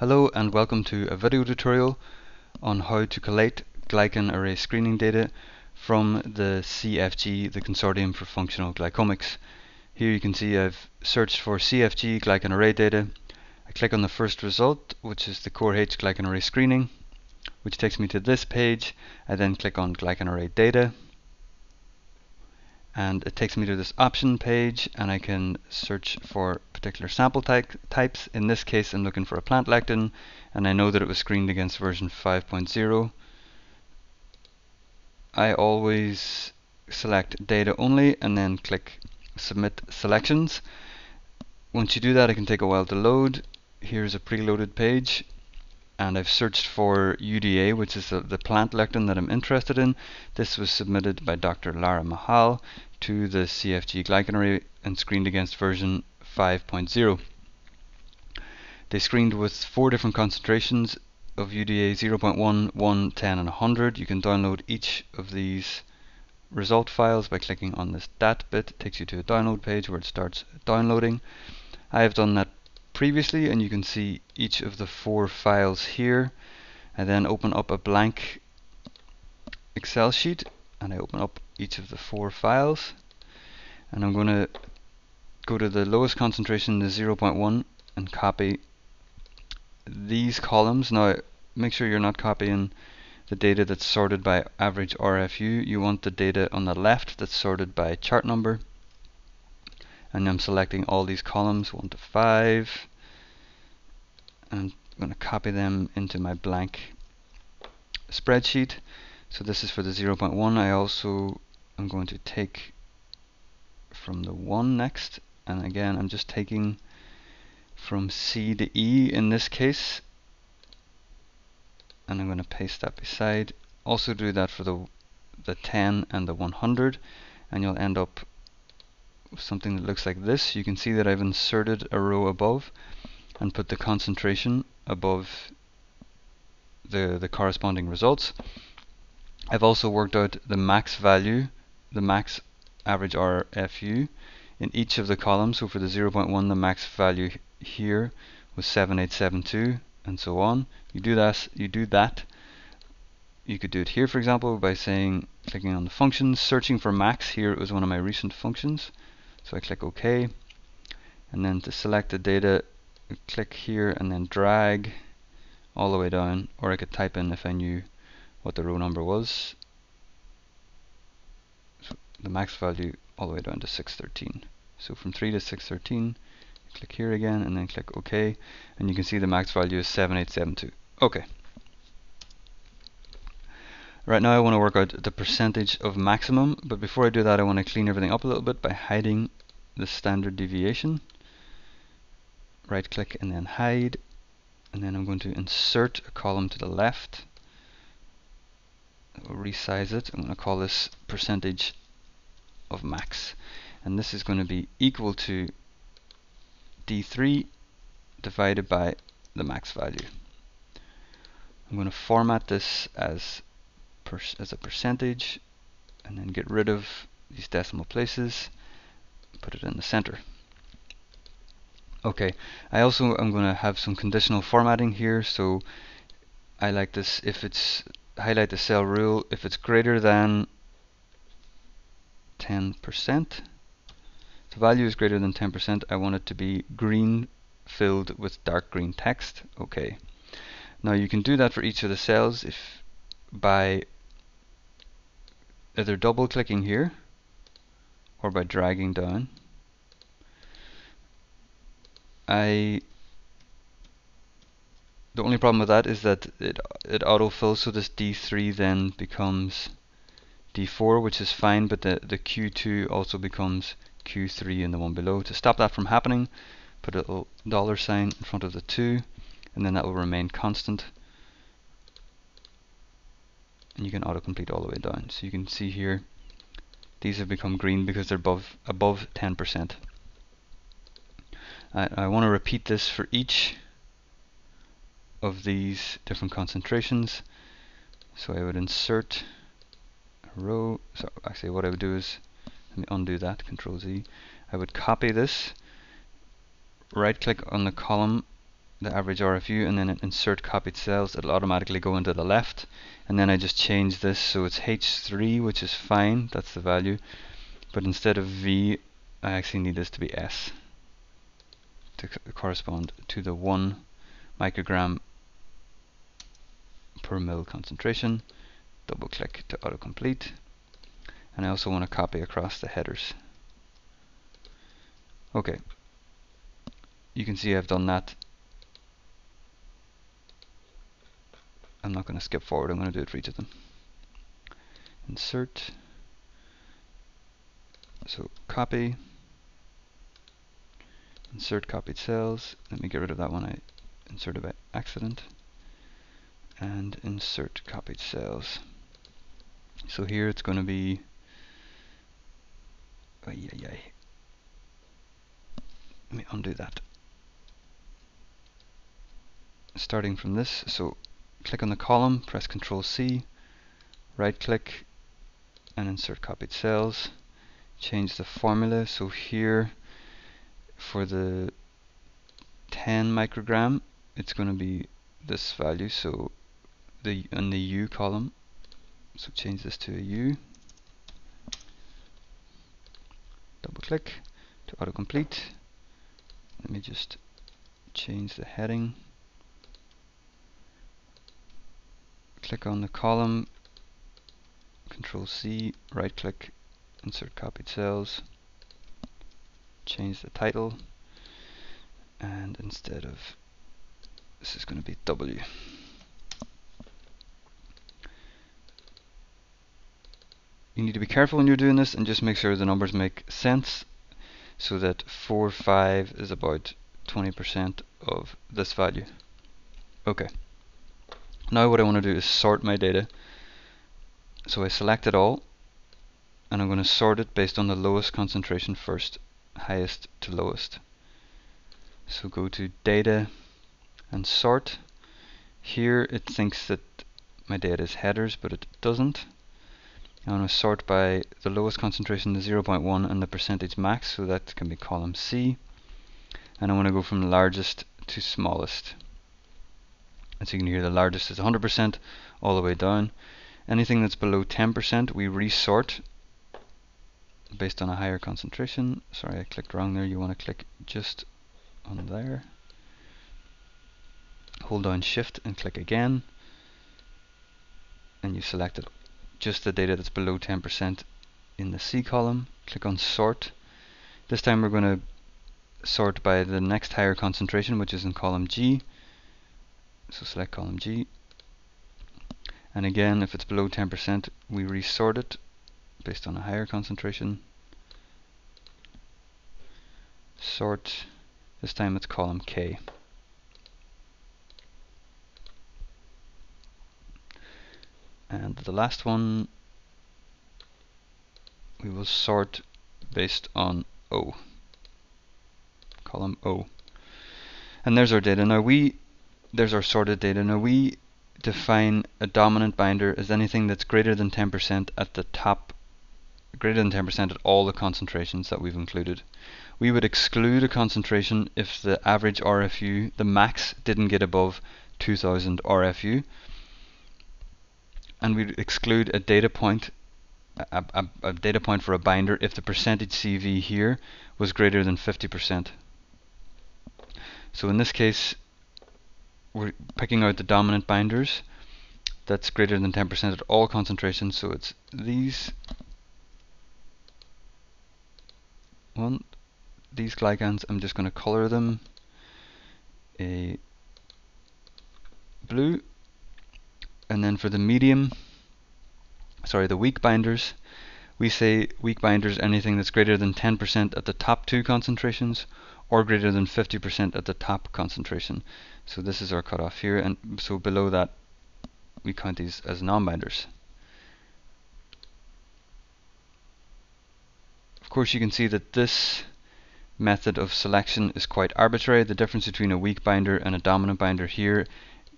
Hello and welcome to a video tutorial on how to collect glycan array screening data from the CFG, the Consortium for Functional Glycomics. Here you can see I've searched for CFG glycan array data. I click on the first result, which is the Core H glycan array screening, which takes me to this page. I then click on glycan array data and it takes me to this option page, and I can search for particular sample types. In this case I'm looking for a plant lectin, and I know that it was screened against version 5.0. I always select data only and then click submit selections. Once you do that, it can take a while to load. Here's a preloaded page, and I've searched for UDA, which is the plant lectin that I'm interested in. This was submitted by Dr. Lara Mahal to the CFG glycan array and screened against version 5.0. They screened with four different concentrations of UDA, 0.1, 1, 10, and 100. You can download each of these result files by clicking on this DAT bit. It takes you to a download page where it starts downloading. I have done that previously, and you can see each of the four files here. I then open up a blank Excel sheet and I open up each of the four files, and I'm going to go to the lowest concentration, the 0.1, and copy these columns. Now make sure you're not copying the data that's sorted by average RFU. You want the data on the left that's sorted by chart number, and I'm selecting all these columns 1 to 5. I'm going to copy them into my blank spreadsheet. So this is for the 0.1. I also am going to take from the 1 next, and again I'm just taking from C to E in this case, and I'm going to paste that beside. Also do that for the 10 and the 100, and you'll end up with something that looks like this. You can see that I've inserted a row above and put the concentration above the corresponding results. I've also worked out the max value, the max average RFU in each of the columns. So for the 0.1, the max value here was 7872, and so on. You do that. You could do it here, for example, by clicking on the functions, searching for max. Here it was one of my recent functions, so I click OK, and then to select the data, click here and then drag all the way down, or I could type in if I knew what the row number was. So the max value all the way down to 613. So from 3 to 613, click here again and then click OK, and you can see the max value is 7872. OK. Right now I want to work out the percentage of maximum, but before I do that I want to clean everything up a little bit by hiding the standard deviation. Right click and then hide, and then I'm going to insert a column to the left. I'll resize it. I'm going to call this percentage of max, and this is going to be equal to D3 divided by the max value. I'm going to format this as a percentage and then get rid of these decimal places, put it in the center. Okay, I also am going to have some conditional formatting here, so I like this if it's highlight the cell rule if it's greater than 10%. The value is greater than 10%. I want it to be green filled with dark green text. Okay, now you can do that for each of the cells if by either double clicking here or by dragging down. The only problem with that is that it autofills, so this D3 then becomes D4, which is fine, but the Q2 also becomes Q3 in the one below. To stop that from happening, put a little $ in front of the 2, and then that will remain constant. And you can autocomplete all the way down. So you can see here these have become green because they're above 10%. I want to repeat this for each of these different concentrations. So I would insert a row. So actually what I would do is, let me undo that, Control Z. I would copy this, right click on the column the average RFU, and then insert copied cells, it'll automatically go into the left. And then I just change this so it's H3, which is fine, that's the value, but instead of V I actually need this to be S to correspond to the 1 microgram per mil concentration. Double click to autocomplete, and I also want to copy across the headers. Okay, you can see I've done that. I'm not going to skip forward, I'm going to do it for each of them. Insert, so copy, insert copied cells. Let me get rid of that one I inserted by accident, and insert copied cells. So here it's going to be let me undo that, starting from this. So click on the column, press Ctrl C, right click and insert copied cells. Change the formula, so here for the 10 microgram it's going to be this value, so in the U column, so change this to a U. Double click to autocomplete. Let me just change the heading. Click on the column, Control C, right click, insert copied cells, change the title, and instead of this is going to be W. You need to be careful when you're doing this and just make sure the numbers make sense, so that 4, 5 is about 20% of this value. Okay. Now what I want to do is sort my data. So I select it all, and I'm going to sort it based on the lowest concentration first, highest to lowest. So go to data and sort. Here it thinks that my data is headers, but it doesn't. I'm going to sort by the lowest concentration, the 0.1, and the percentage max, so that can be column C. And I want to go from largest to smallest. And so you can hear the largest is 100% all the way down. Anything that's below 10% we resort based on a higher concentration. Sorry, I clicked wrong there. You want to click just on there. Hold down shift and click again. And you selected just the data that's below 10% in the C column. Click on sort. This time we're going to sort by the next higher concentration, which is in column G. So select column G, and again if it's below 10% we resort it based on a higher concentration. Sort, this time it's column K. And the last one we will sort based on O, column O. And there's our data. Now there's our sorted data. Now we define a dominant binder as anything that's greater than 10% at the top, greater than 10% at all the concentrations that we've included. We would exclude a concentration if the average RFU, the max, didn't get above 2000 RFU. And we'd exclude a data point, a data point for a binder if the percentage CV here was greater than 50%. So in this case, we're picking out the dominant binders that's greater than 10% at all concentrations, so it's these glycans. I'm just going to color them a blue, and then for the weak binders, we say weak binders anything that's greater than 10% at the top 2 concentrations or greater than 50% at the top concentration. So this is our cutoff here, and so below that we count these as non-binders. Of course you can see that this method of selection is quite arbitrary. The difference between a weak binder and a dominant binder here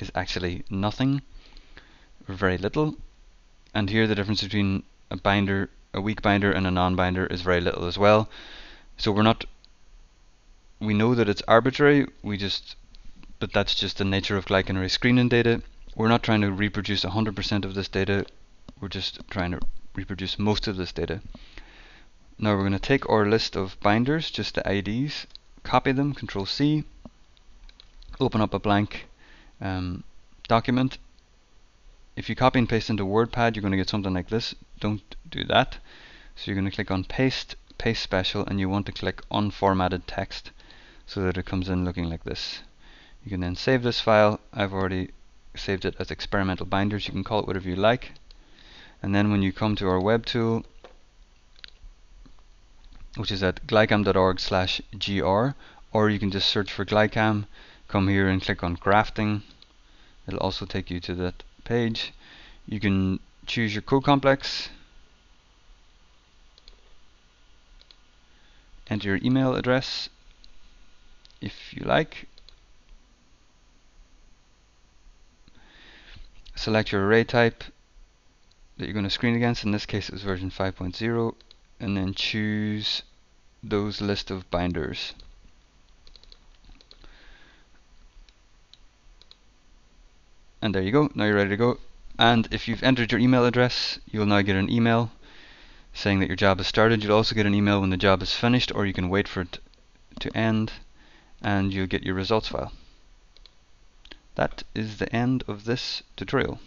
is actually nothing, or very little, and here the difference between a weak binder and a non-binder is very little as well. So we know that it's arbitrary, we just but that's just the nature of glycan-array screening data. We're not trying to reproduce 100% of this data, we're just trying to reproduce most of this data. Now we're going to take our list of binders, just the IDs, copy them, Control C, open up a blank document. If you copy and paste into WordPad, you're going to get something like this. Don't do that. So you're going to click on Paste, Paste Special, and you want to click Unformatted Text so that it comes in looking like this. You can then save this file. I've already saved it as experimental binders. You can call it whatever you like. And then when you come to our web tool, which is at glycam.org/gr, or you can just search for glycam, come here and click on grafting. It'll also take you to that page. You can choose your co-complex, enter your email address if you like, select your array type that you're going to screen against, in this case it was version 5.0, and then choose those list of binders. And there you go, now you're ready to go. And if you've entered your email address, you'll now get an email saying that your job has started. You'll also get an email when the job is finished, or you can wait for it to end, and you'll get your results file. That is the end of this tutorial.